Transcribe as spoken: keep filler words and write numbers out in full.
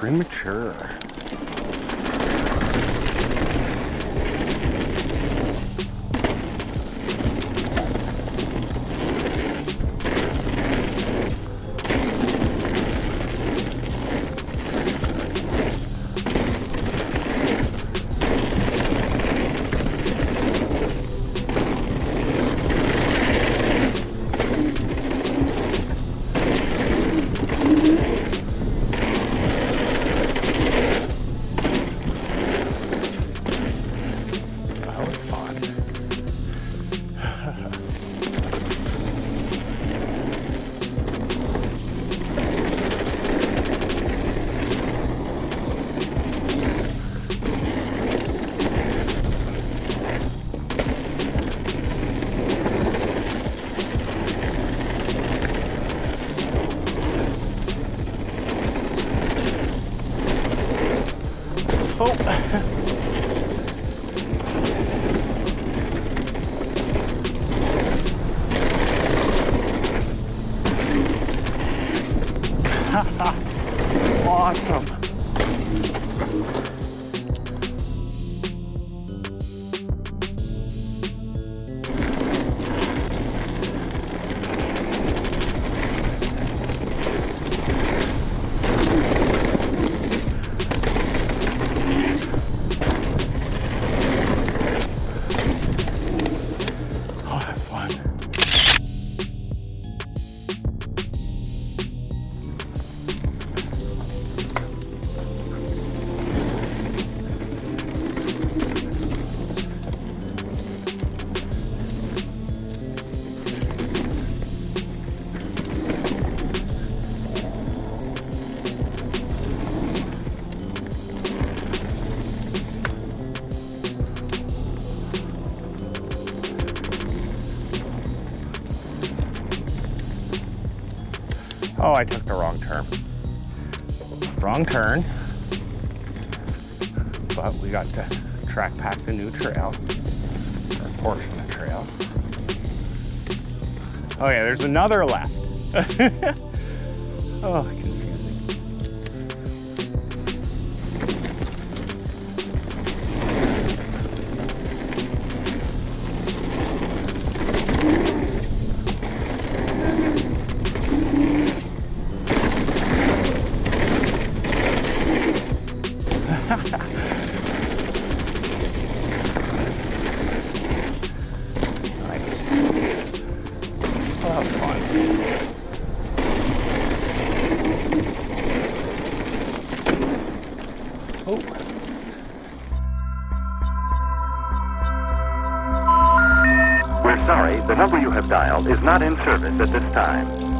Premature. Awesome. Oh, I took the wrong turn. Wrong turn, but we got to track pack the new trail, or a portion of the trail. Oh yeah, there's another left. Oh, sorry, the number you have dialed is not in service at this time.